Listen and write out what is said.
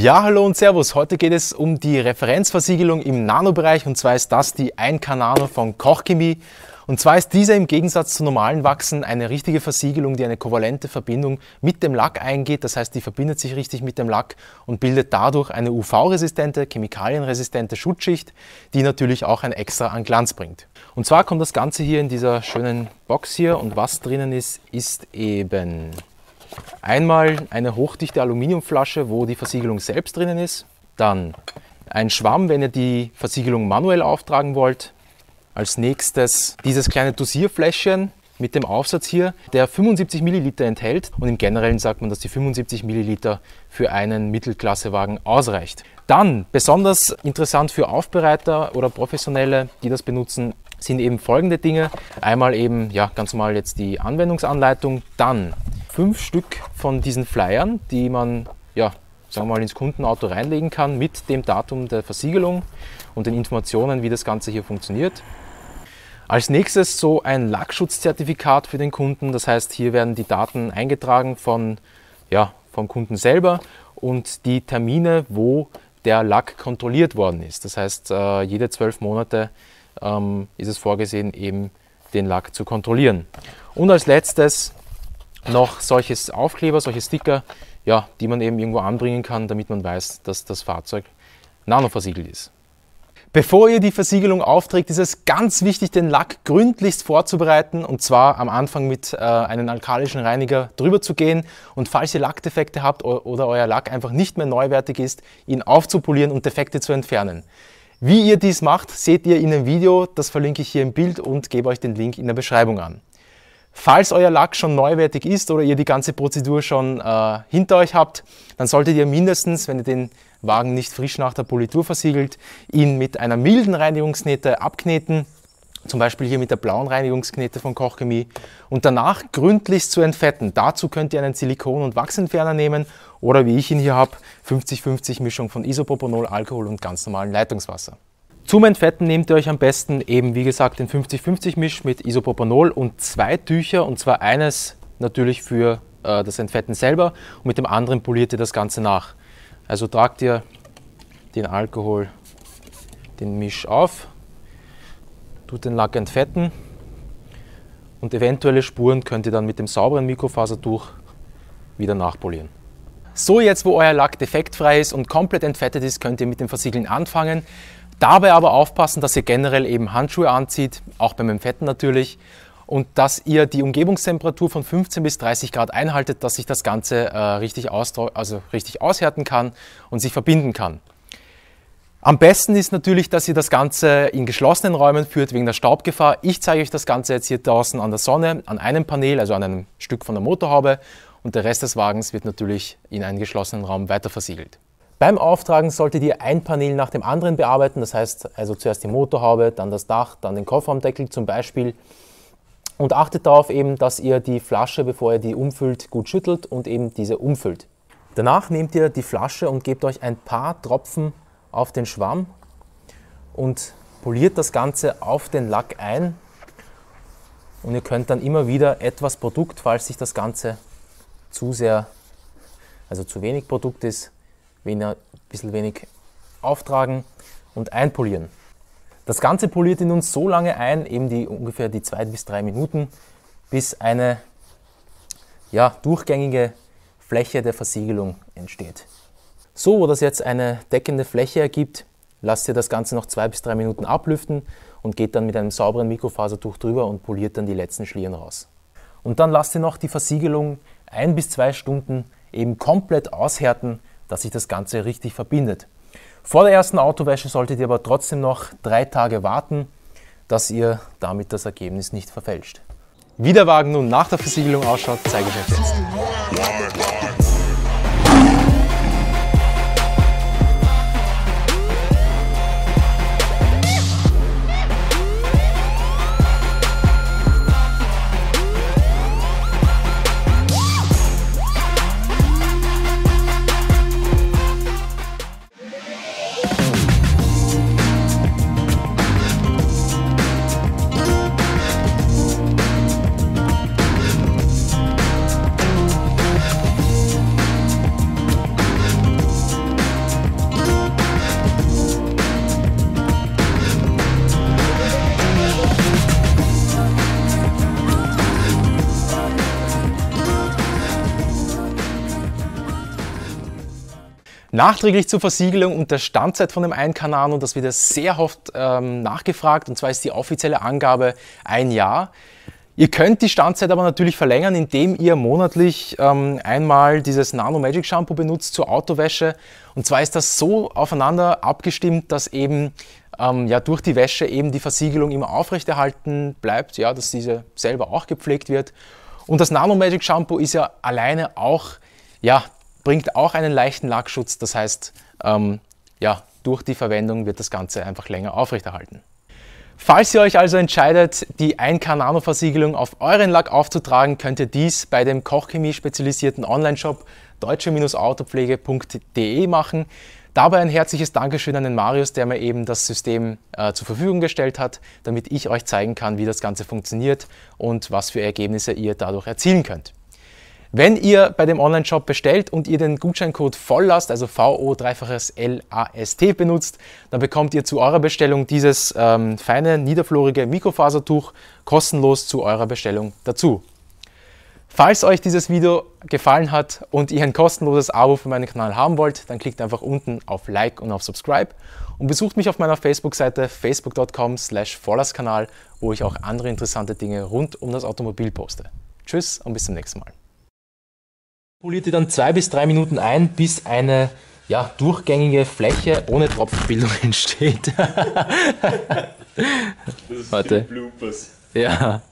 Ja, hallo und servus. Heute geht es um die Referenzversiegelung im Nanobereich, und zwar ist das die 1K Nano von Koch Chemie. Und zwar ist diese im Gegensatz zu normalen Wachsen eine richtige Versiegelung, die eine kovalente Verbindung mit dem Lack eingeht. Das heißt, die verbindet sich richtig mit dem Lack und bildet dadurch eine UV-resistente, chemikalienresistente Schutzschicht, die natürlich auch ein Extra an Glanz bringt. Und zwar kommt das Ganze hier in dieser schönen Box hier, und was drinnen ist, ist eben einmal eine hochdichte Aluminiumflasche, wo die Versiegelung selbst drinnen ist. Dann ein Schwamm, wenn ihr die Versiegelung manuell auftragen wollt. Als nächstes dieses kleine Dosierfläschchen mit dem Aufsatz hier, der 75 Milliliter enthält. Und im Generellen sagt man, dass die 75 Milliliter für einen Mittelklassewagen ausreicht. Dann, besonders interessant für Aufbereiter oder Professionelle, die das benutzen, sind eben folgende Dinge. Einmal eben, ja, ganz normal jetzt die Anwendungsanleitung. Dann 5 Stück von diesen Flyern, die man, ja, sagen wir mal, ins Kundenauto reinlegen kann mit dem Datum der Versiegelung und den Informationen, wie das Ganze hier funktioniert. Als nächstes so ein Lackschutzzertifikat für den Kunden. Das heißt, hier werden die Daten eingetragen von, ja, vom Kunden selber und die Termine, wo der Lack kontrolliert worden ist. Das heißt, jede 12 Monate ist es vorgesehen, eben den Lack zu kontrollieren. Und als letztes noch solches Aufkleber, solche Sticker, ja, die man eben irgendwo anbringen kann, damit man weiß, dass das Fahrzeug nanoversiegelt ist. Bevor ihr die Versiegelung aufträgt, ist es ganz wichtig, den Lack gründlichst vorzubereiten, und zwar am Anfang mit einem alkalischen Reiniger drüber zu gehen und, falls ihr Lackdefekte habt oder euer Lack einfach nicht mehr neuwertig ist, ihn aufzupolieren und Defekte zu entfernen. Wie ihr dies macht, seht ihr in dem Video, das verlinke ich hier im Bild und gebe euch den Link in der Beschreibung an. Falls euer Lack schon neuwertig ist oder ihr die ganze Prozedur schon hinter euch habt, dann solltet ihr mindestens, wenn ihr den Wagen nicht frisch nach der Politur versiegelt, ihn mit einer milden Reinigungsknete abkneten, zum Beispiel hier mit der blauen Reinigungsknete von Koch Chemie, und danach gründlichst zu entfetten. Dazu könnt ihr einen Silikon- und Wachsentferner nehmen oder, wie ich ihn hier habe, 50-50 Mischung von Isopropanol, Alkohol und ganz normalem Leitungswasser. Zum Entfetten nehmt ihr euch am besten eben, wie gesagt, den 50-50-Misch mit Isopropanol und 2 Tücher, und zwar eines natürlich für das Entfetten selber und mit dem anderen poliert ihr das Ganze nach. Also tragt ihr den Alkohol, den Misch auf, tut den Lack entfetten und eventuelle Spuren könnt ihr dann mit dem sauberen Mikrofasertuch wieder nachpolieren. So, jetzt wo euer Lack defektfrei ist und komplett entfettet ist, könnt ihr mit dem Versiegeln anfangen. Dabei aber aufpassen, dass ihr generell eben Handschuhe anzieht, auch beim Entfetten natürlich, und dass ihr die Umgebungstemperatur von 15 bis 30 Grad einhaltet, dass sich das Ganze richtig aushärten kann und sich verbinden kann. Am besten ist natürlich, dass ihr das Ganze in geschlossenen Räumen führt, wegen der Staubgefahr. Ich zeige euch das Ganze jetzt hier draußen an der Sonne, an einem Panel, also an einem Stück von der Motorhaube, und der Rest des Wagens wird natürlich in einen geschlossenen Raum weiter versiegelt. Beim Auftragen solltet ihr ein Panel nach dem anderen bearbeiten, das heißt also zuerst die Motorhaube, dann das Dach, dann den Kofferraumdeckel zum Beispiel, und achtet darauf eben, dass ihr die Flasche, bevor ihr die umfüllt, gut schüttelt und eben diese umfüllt. Danach nehmt ihr die Flasche und gebt euch ein paar Tropfen auf den Schwamm und poliert das Ganze auf den Lack ein, und ihr könnt dann immer wieder etwas Produkt, falls sich das Ganze zu wenig Produkt ist, ein bisschen wenig auftragen und einpolieren. Das Ganze poliert ihr nun so lange ein, eben ungefähr die 2 bis 3 Minuten, bis eine, ja, durchgängige Fläche der Versiegelung entsteht. So, wo das jetzt eine deckende Fläche ergibt, lasst ihr das Ganze noch 2 bis 3 Minuten ablüften und geht dann mit einem sauberen Mikrofasertuch drüber und poliert dann die letzten Schlieren raus. Und dann lasst ihr noch die Versiegelung 1 bis 2 Stunden eben komplett aushärten, dass sich das Ganze richtig verbindet. Vor der ersten Autowäsche solltet ihr aber trotzdem noch 3 Tage warten, dass ihr damit das Ergebnis nicht verfälscht. Wie der Wagen nun nach der Versiegelung ausschaut, zeige ich euch jetzt. Nachträglich zur Versiegelung und der Standzeit von dem 1K Nano, das wird ja sehr oft nachgefragt, und zwar ist die offizielle Angabe ein Jahr. Ihr könnt die Standzeit aber natürlich verlängern, indem ihr monatlich einmal dieses Nano Magic Shampoo benutzt zur Autowäsche. Und zwar ist das so aufeinander abgestimmt, dass eben ja, durch die Wäsche eben die Versiegelung immer aufrechterhalten bleibt, ja, dass diese selber auch gepflegt wird. Und das Nano Magic Shampoo ist ja alleine auch, ja, bringt auch einen leichten Lackschutz, das heißt, ja, durch die Verwendung wird das Ganze einfach länger aufrechterhalten. Falls ihr euch also entscheidet, die 1K Nano Versiegelung auf euren Lack aufzutragen, könnt ihr dies bei dem Koch Chemie spezialisierten Online-Shop deutsche-autopflege.de machen. Dabei ein herzliches Dankeschön an den Marius, der mir eben das System zur Verfügung gestellt hat, damit ich euch zeigen kann, wie das Ganze funktioniert und was für Ergebnisse ihr dadurch erzielen könnt. Wenn ihr bei dem Online-Shop bestellt und ihr den Gutscheincode VOLLAST, also VO-LAST benutzt, dann bekommt ihr zu eurer Bestellung dieses feine, niederflorige Mikrofasertuch kostenlos zu eurer Bestellung dazu. Falls euch dieses Video gefallen hat und ihr ein kostenloses Abo für meinen Kanal haben wollt, dann klickt einfach unten auf Like und auf Subscribe und besucht mich auf meiner Facebook-Seite facebook.com/Volllastkanal, wo ich auch andere interessante Dinge rund um das Automobil poste. Tschüss und bis zum nächsten Mal. Poliert ihr dann 2 bis 3 Minuten ein, bis eine, ja, durchgängige Fläche ohne Tropfenbildung entsteht. Das ist Warte. Die Bloopers. Ja.